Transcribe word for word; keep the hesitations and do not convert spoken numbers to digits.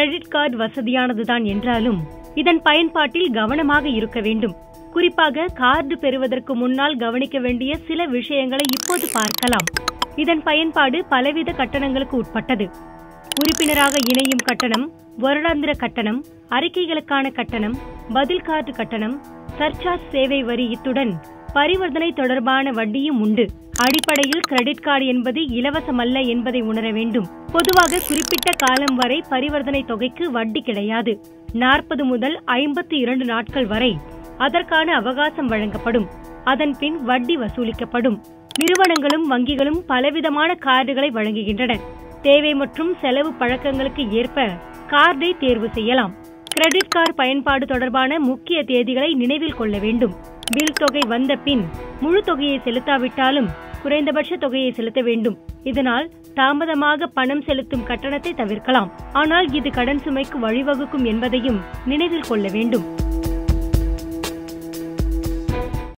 Credit card வசதியானதுதான் என்றாலும் இதன் பயன்பாட்டில் கவனமாக இருக்க வேண்டும். குறிப்பாக கார்டு பெறுவதற்கு முன்னால் கவனிக்க வேண்டிய சில விஷயங்களை இப்போது பார்க்கலாம். இதன் பயன்பாடு பலவித கட்டணங்களுக்கு உட்பட்டது. உறுப்பினராக இணையும் கட்டணம், வருடாந்திர கட்டணம், அறிக்கைகளுக்கான கட்டணம், பதில் கார்டு கட்டணம், சர்சார்ஜ் சேவை வரி, இத்துடன் பரிவர்த்தனை தொடர்பான வட்டியும் உண்டு. அடிப்படையில் கிரெடிட் கார்டு என்பது இலவசமல்ல என்பதை உணர வேண்டும். பொதுவாக குறிப்பிட்ட காலம் வரை பரிவர்த்தனை தொகைக்கு வட்டி கிடையாது. நாற்பது முதல் ஐம்பத்தி இரண்டு நாட்கள் வரை அதற்கான அவகாசம் வழங்கப்படும். அதன் பின் வட்டி வசூலிக்கப்படும். நிறுவனங்களும் வங்கிகளும் பலவிதமான கார்டுகளை வழங்குகின்றன. தேவை மற்றும் செலவு பழக்கங்களுக்கு ஏற்ப கார்டை தேர்வு செய்யலாம். கிரெடிட் கார்டு பயன்பாடு தொடர்பான முக்கிய தேதிகளை நினைவில் கொள்ள வேண்டும். பில் தொகை வந்த பின் முழு தொகையை செலுத்தாவிட்டாலும் குறைந்தபட்ச தொகையை செலுத்த வேண்டும். இதனால் தாமதமாக பணம் செலுத்தும் கட்டணத்தை தவிர்க்கலாம். ஆனால் இது கடன் சுமைக்கு வழிவகுக்கும் என்பதையும் நினைவில் கொள்ள வேண்டும்.